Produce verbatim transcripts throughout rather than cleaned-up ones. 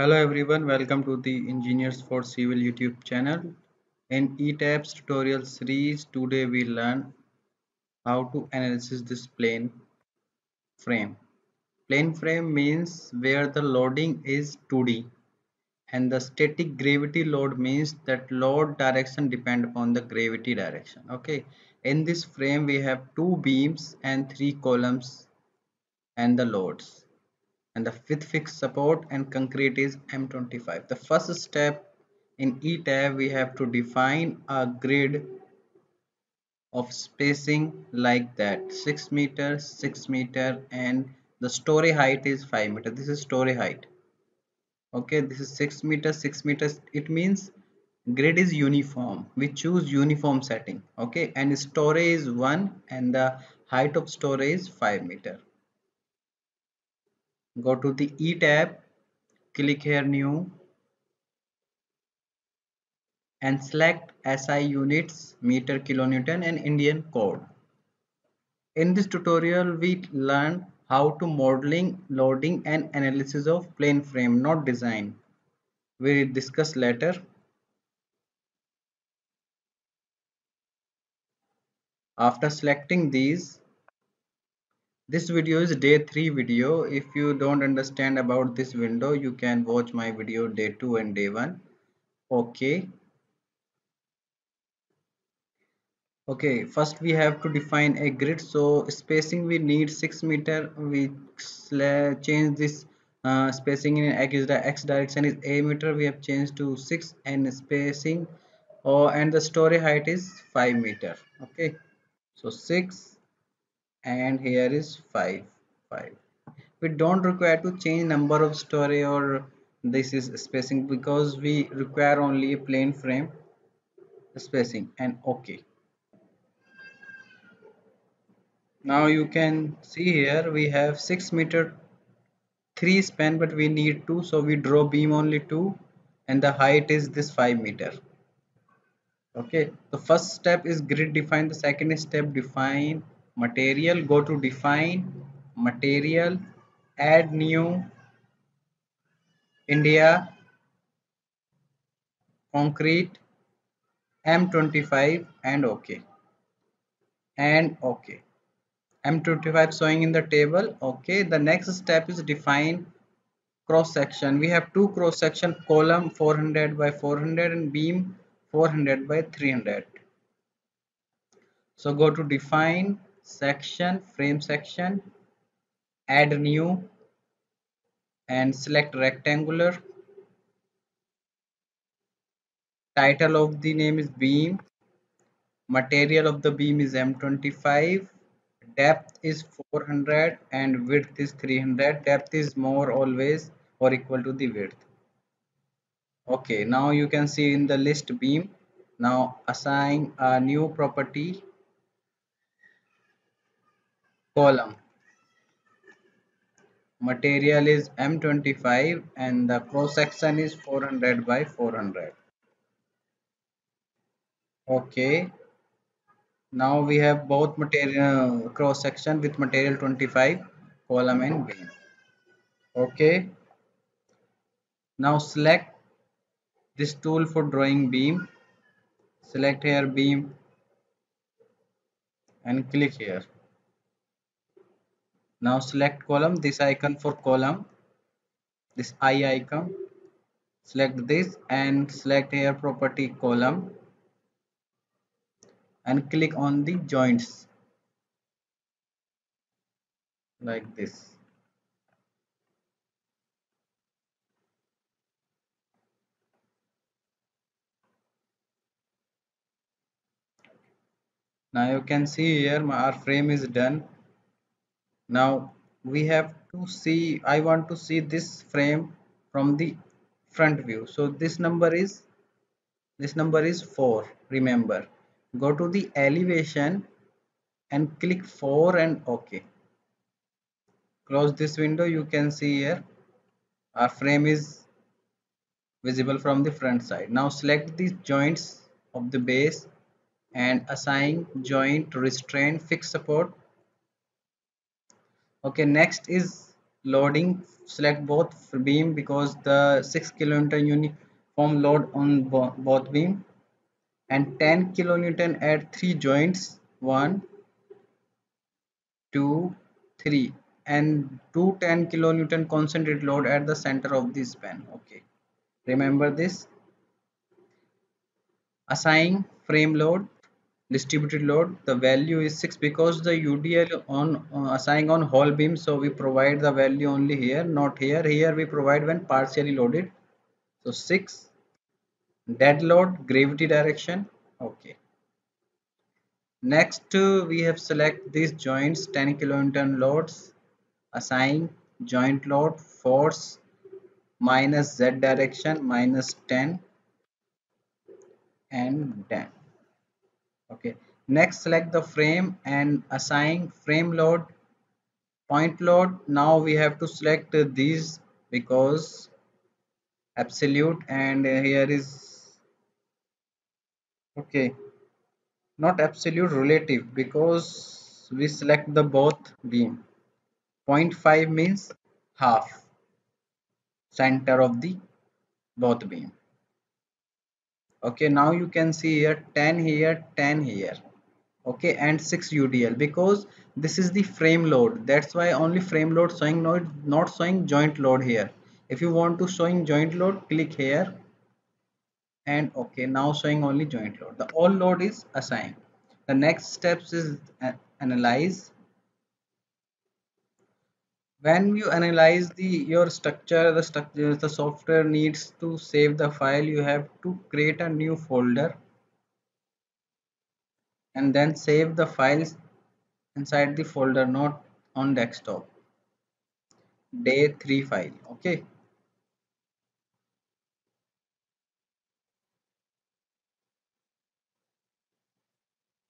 Hello everyone, welcome to the Engineers for civil YouTube channel. In E TABS tutorial series, today we learn how to analyze this plane frame. Plane frame means where the loading is two D and the static gravity load means that load direction depend upon the gravity direction. Okay, in this frame we have two beams and three columns and the loads. And the with fixed support and concrete is M twenty-five. The first step in E TABS, we have to define a grid of spacing like that, six meter, six meter, and the story height is five meter. This is story height. Okay, this is six meter, six meters. It means grid is uniform. We choose uniform setting. Okay, and story is one and the height of story is five meter. Go to the E tab, click here new and select S I units, meter, kilonewton and Indian code. In this tutorial we learn how to modeling, loading and analysis of plane frame, not design. We will discuss later. After selecting these, this video is day three video. If you don't understand about this window, you can watch my video day two and day one. Okay. Okay, first we have to define a grid. So spacing we need six meter. We change this uh, spacing in X direction is eight meter. We have changed to six and spacing or oh, and the story height is five meter. Okay. So six. And here is five, five. We don't require to change number of story or this is spacing because we require only a plane frame spacing and okay. Now you can see here we have six meter three span, but we need two, so we draw beam only two and the height is this five meter. Okay, the first step is grid define. The second step define material. Go to define material, add new India concrete M twenty-five and okay and okay M twenty-five showing in the table. Okay, the next step is define cross section. We have two cross section, column four hundred by four hundred and beam four hundred by three hundred. So go to define section, frame section, add new and select rectangular. Title of the name is beam, material of the beam is M twenty-five, depth is four hundred and width is three hundred. Depth is more always or equal to the width. Okay, now you can see in the list beam. Now assign a new property column. Material is M twenty-five and the cross section is four hundred by four hundred. Okay, now we have both material cross section with material twenty-five, column and beam. Okay, now select this tool for drawing beam. Select here beam and click here. Now select column, this icon for column, this I icon, select this and select here property column and click on the joints like this. Now you can see here our frame is done. Now we have to see, I want to see this frame from the front view. So this number is, this number is four, remember. Go to the elevation and click four and okay. Close this window, you can see here our frame is visible from the front side. Now select the joints of the base and assign joint, restraint, fixed support. Okay, next is loading, select both beam because the six kilometer uniform load on bo both beam, and ten kilonewton at three joints, one, two, three, and do ten kilonewton concentrated load at the center of this span. Okay, remember this. Assign frame load, distributed load, the value is six because the U D L on uh, assigning on whole beam, so we provide the value only here, not here. Here we provide when partially loaded, so six. Dead load, gravity direction. Okay, next uh, we have select these joints, ten kilonewton loads, assign joint load, force minus z direction, minus ten, and ten. Okay, next select the frame and assign frame load, point load. Now we have to select uh, these because absolute, and uh, here is okay, not absolute, relative, because we select the both beam. Point five means half center of the both beam. Okay, now you can see here ten here, ten here, okay, and six U D L because this is the frame load. That's why only frame load showing, not not showing joint load here. If you want to showing joint load, click here, and okay, now showing only joint load. The all load is assigned. The next steps is analyze. When you analyze the your structure, the structure the software needs to save the file. You have to create a new folder and then save the files inside the folder, not on desktop. Day three file. Okay,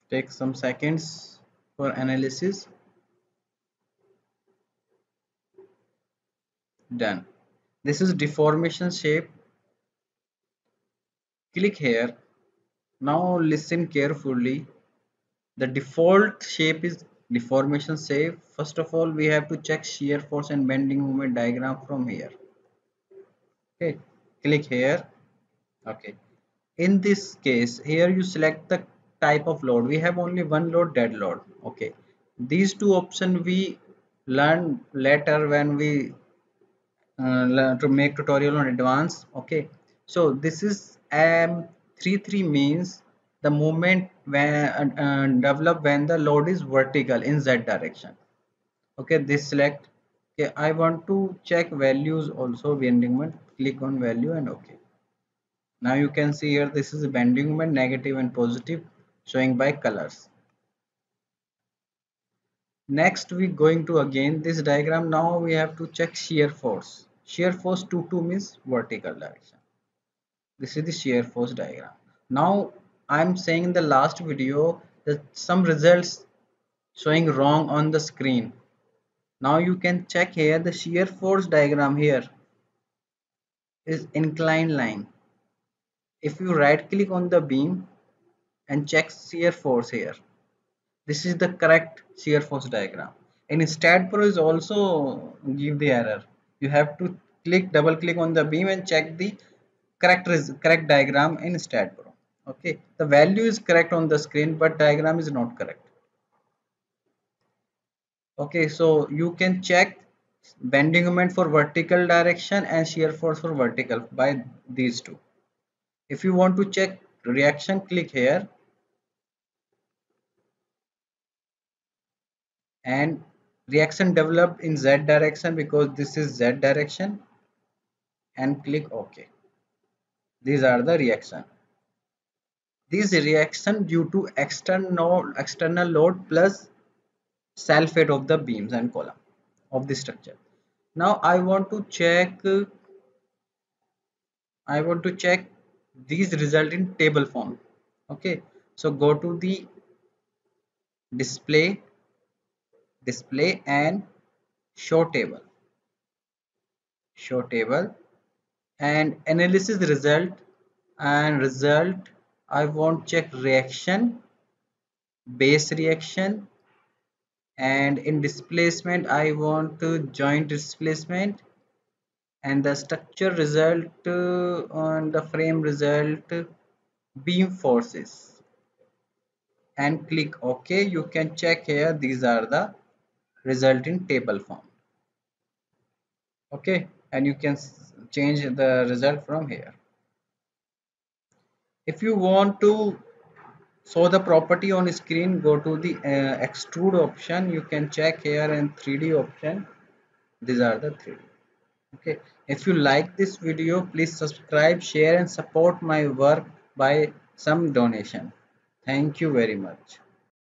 take some seconds for analysis. Done. This is deformation shape. Click here. Now listen carefully. The default shape is deformation shape. First of all, we have to check shear force and bending moment diagram from here. Okay, click here. Okay, in this case here you select the type of load. We have only one load, dead load. Okay, these two options we learn later when we Uh, to make tutorial on advance. Okay, so this is M twenty-three means the moment when uh, develop when the load is vertical in z direction. Okay, this select. Okay, I want to check values also, bending moment, click on value, and okay, now you can see here this is bending moment, negative and positive, showing by colors. Next we going to again this diagram. Now we have to check shear force. Shear force two two means vertical direction. This is the shear force diagram. Now I am saying in the last video that some results showing wrong on the screen. Now you can check here the shear force diagram. Here is inclined line. If you right click on the beam and check shear force here, this is the correct shear force diagram. And STAAD Pro is also give the error. You have to click, double click on the beam and check the correct correct diagram in STAAD Pro. Okay, the value is correct on the screen, but diagram is not correct. Okay, so you can check bending moment for vertical direction and shear force for vertical by these two. If you want to check reaction, click here. And reaction developed in z direction because this is z direction, and click OK. These are the reaction. These reaction due to external external load plus self weight of the beams and column of the structure. Now I want to check. I want to check these result in table form. Okay, so go to the display. Display and show table, show table, and analysis result, and result I want check reaction, base reaction, and in displacement I want uh, joint displacement, and the structure result uh, on the frame result uh, beam forces, and click OK. You can check here, these are the result in table form. Okay, and you can change the result from here. If you want to show the property on screen, go to the uh, extrude option. You can check here, and three D option. These are the three D. Okay, if you like this video, please subscribe, share and support my work by some donation. Thank you very much.